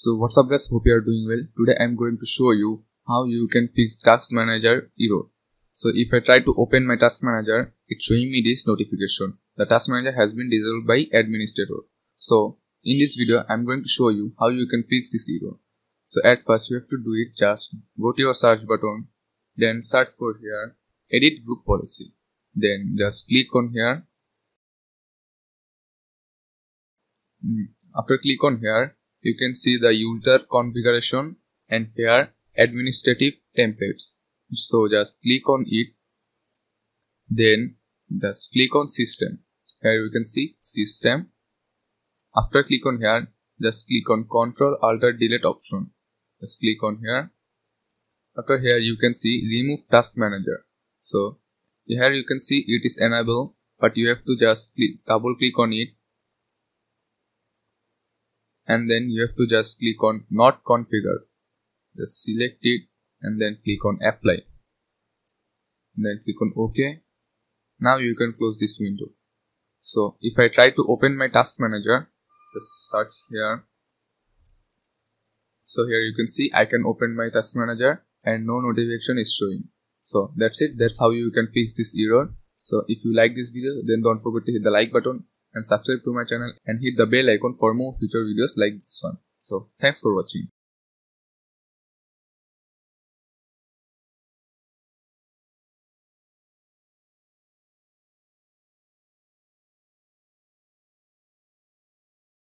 So what's up guys, hope you are doing well. Today I'm going to show you how you can fix Task Manager error. So if I try to open my Task Manager, it's showing me this notification. The Task Manager has been disabled by administrator. So in this video, I'm going to show you how you can fix this error. So at first you have to do it, just go to your search button, then search for here, edit group policy. Then just click on here. After click on here, you can see the user configuration and here administrative templates. So just click on it. Then just click on system. Here you can see system. After click on here, just click on Ctrl Alt Delete option. Just click on here. After here you can see remove task manager. So here you can see it is enabled, but you have to just double click on it. And then you have to just click on not configure. Just select it and then click on apply. And then click on OK. Now you can close this window. So if I try to open my task manager, just search here. So here you can see I can open my task manager and no notification is showing. So that's it. That's how you can fix this error. So if you like this video, then don't forget to hit the like button and subscribe to my channel and hit the bell icon for more future videos like this one. So thanks for watching.